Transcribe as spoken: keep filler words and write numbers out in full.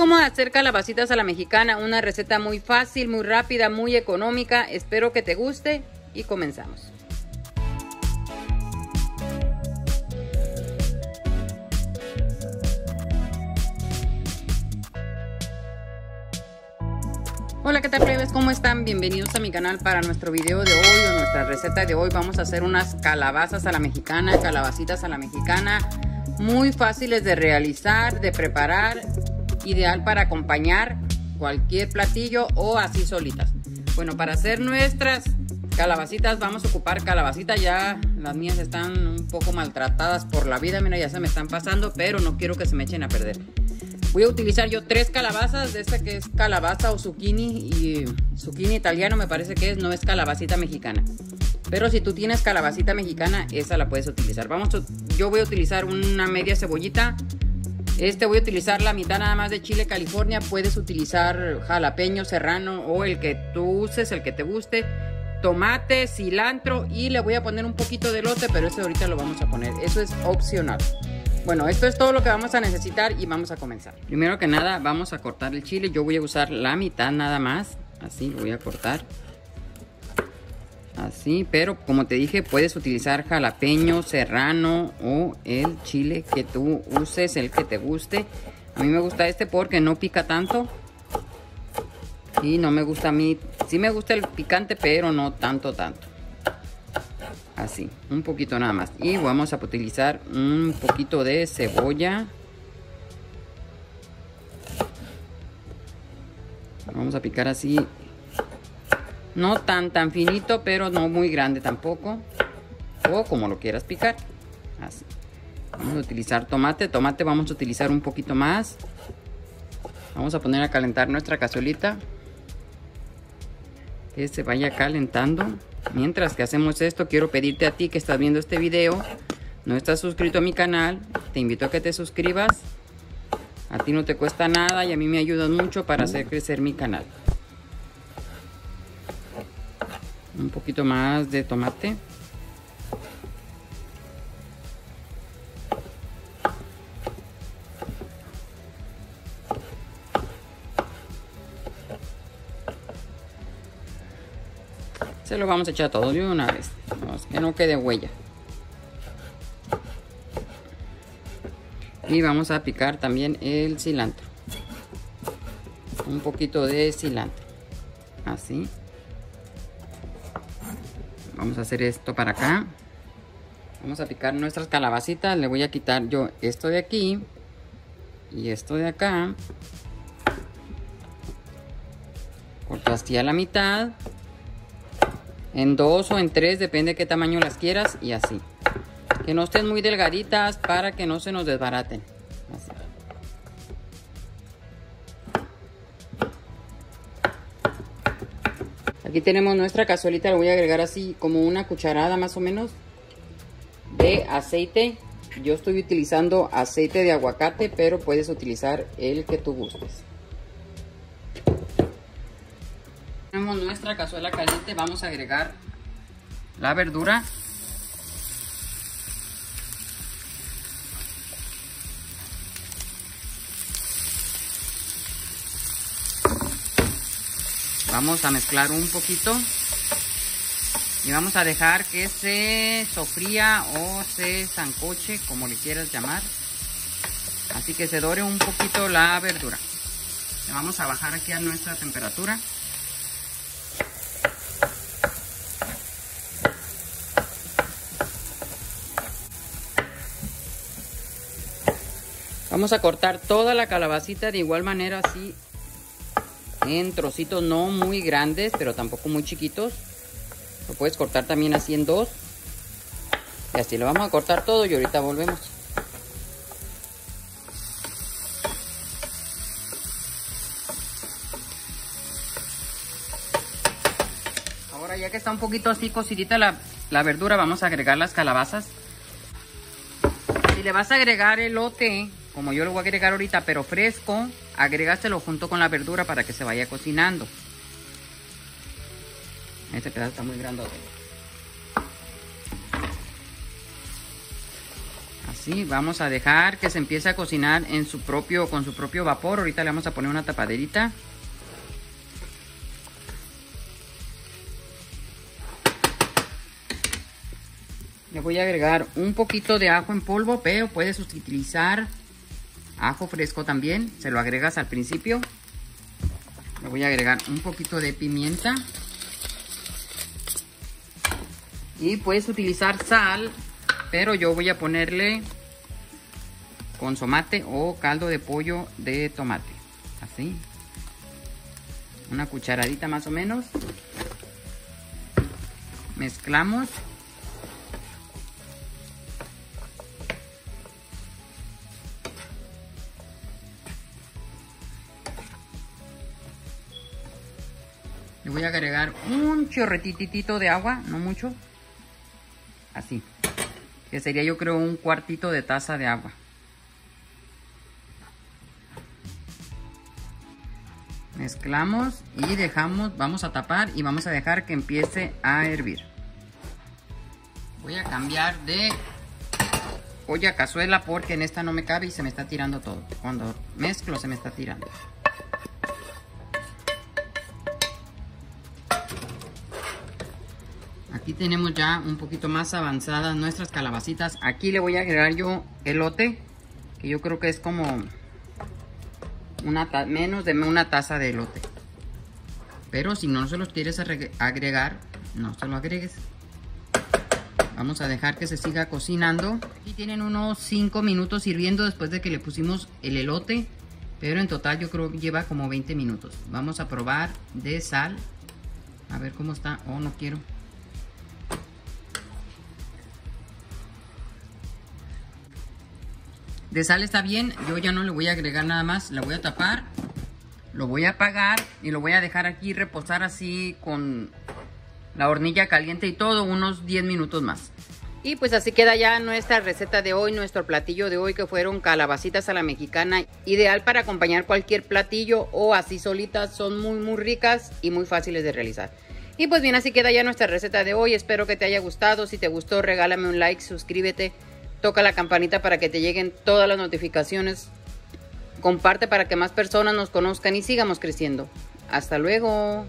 Cómo hacer calabacitas a la mexicana, una receta muy fácil, muy rápida, muy económica. Espero que te guste y comenzamos. Hola, ¿qué tal, plebes? ¿Cómo están? Bienvenidos a mi canal para nuestro video de hoy o nuestra receta de hoy. Vamos a hacer unas calabazas a la mexicana, calabacitas a la mexicana, muy fáciles de realizar, de preparar. Ideal para acompañar cualquier platillo o así solitas. Bueno, para hacer nuestras calabacitas vamos a ocupar calabacitas. Ya las mías están un poco maltratadas por la vida. Mira, ya se me están pasando, pero no quiero que se me echen a perder. Voy a utilizar yo tres calabazas de esta que es calabaza o zucchini, y zucchini italiano me parece que es, no es calabacita mexicana. Pero si tú tienes calabacita mexicana, esa la puedes utilizar. Vamos a, yo voy a utilizar una media cebollita. Este voy a utilizar la mitad nada más de chile California. Puedes utilizar jalapeño, serrano o el que tú uses, el que te guste. Tomate, cilantro y le voy a poner un poquito de elote, pero ese ahorita lo vamos a poner. Eso es opcional. Bueno, esto es todo lo que vamos a necesitar y vamos a comenzar. Primero que nada vamos a cortar el chile. Yo voy a usar la mitad nada más. Así lo voy a cortar. Así, pero como te dije, puedes utilizar jalapeño, serrano o el chile que tú uses, el que te guste. A mí me gusta este porque no pica tanto. Y no me gusta a mí, sí me gusta el picante, pero no tanto, tanto. Así, un poquito nada más. Y vamos a utilizar un poquito de cebolla. Vamos a picar así. No tan tan finito, pero no muy grande tampoco. O como lo quieras picar. Así. Vamos a utilizar tomate. Tomate vamos a utilizar un poquito más. Vamos a poner a calentar nuestra cazuelita. Que se vaya calentando. Mientras que hacemos esto, quiero pedirte a ti que estás viendo este video, no estás suscrito a mi canal, te invito a que te suscribas. A ti no te cuesta nada y a mí me ayudas mucho para hacer crecer mi canal. Un poquito más de tomate. Se lo vamos a echar todo de una vez, que no quede huella. Y vamos a picar también el cilantro. Un poquito de cilantro. Así. Vamos a hacer esto para acá. Vamos a picar nuestras calabacitas. Le voy a quitar yo esto de aquí y esto de acá. Corto así a la mitad. En dos o en tres, depende de qué tamaño las quieras, y así. Que no estén muy delgaditas para que no se nos desbaraten. Así. Aquí tenemos nuestra cazuelita, le voy a agregar así como una cucharada más o menos de aceite. Yo estoy utilizando aceite de aguacate, pero puedes utilizar el que tú gustes. Tenemos nuestra cazuela caliente, vamos a agregar la verdura. Vamos a mezclar un poquito y vamos a dejar que se sofría o se sancoche, como le quieras llamar. Así que se dore un poquito la verdura. Le vamos a bajar aquí a nuestra temperatura. Vamos a cortar toda la calabacita de igual manera, así. En trocitos no muy grandes, pero tampoco muy chiquitos. Lo puedes cortar también así en dos. Y así lo vamos a cortar todo y ahorita volvemos. Ahora, ya que está un poquito así cocidita la, la verdura, vamos a agregar las calabazas. Si le vas a agregar elote, como yo lo voy a agregar ahorita, pero fresco, agregáselo junto con la verdura para que se vaya cocinando. Este pedazo está muy grandote. así. Vamos a dejar que se empiece a cocinar en su propio, con su propio vapor. Ahorita le vamos a poner una tapaderita. Le voy a agregar un poquito de ajo en polvo, pero puedes utilizar ajo fresco también. Se lo agregas al principio. Le voy a agregar un poquito de pimienta. Y puedes utilizar sal, pero yo voy a ponerle consomate o caldo de pollo de tomate. Así. Una cucharadita más o menos. Mezclamos. Le voy a agregar un chorretitito de agua, no mucho. Así, que sería yo creo un cuartito de taza de agua. Mezclamos y dejamos, vamos a tapar y vamos a dejar que empiece a hervir. Voy a cambiar de olla cazuela porque en esta no me cabe y se me está tirando todo. Cuando mezclo se me está tirando. Aquí tenemos ya un poquito más avanzadas nuestras calabacitas. Aquí le voy a agregar yo elote, que yo creo que es como una menos de una taza de elote. Pero si no se los quieres agregar, no se lo agregues. Vamos a dejar que se siga cocinando. Aquí tienen unos cinco minutos hirviendo después de que le pusimos el elote. Pero en total yo creo que lleva como veinte minutos. Vamos a probar de sal. A ver cómo está. Oh, no quiero. De sal está bien, yo ya no le voy a agregar nada más, la voy a tapar, lo voy a apagar y lo voy a dejar aquí reposar así con la hornilla caliente y todo, unos diez minutos más. Y pues así queda ya nuestra receta de hoy, nuestro platillo de hoy que fueron calabacitas a la mexicana, ideal para acompañar cualquier platillo o así solitas, son muy muy ricas y muy fáciles de realizar. Y pues bien, así queda ya nuestra receta de hoy, espero que te haya gustado, si te gustó regálame un like, suscríbete. Toca la campanita para que te lleguen todas las notificaciones. Comparte para que más personas nos conozcan y sigamos creciendo. Hasta luego.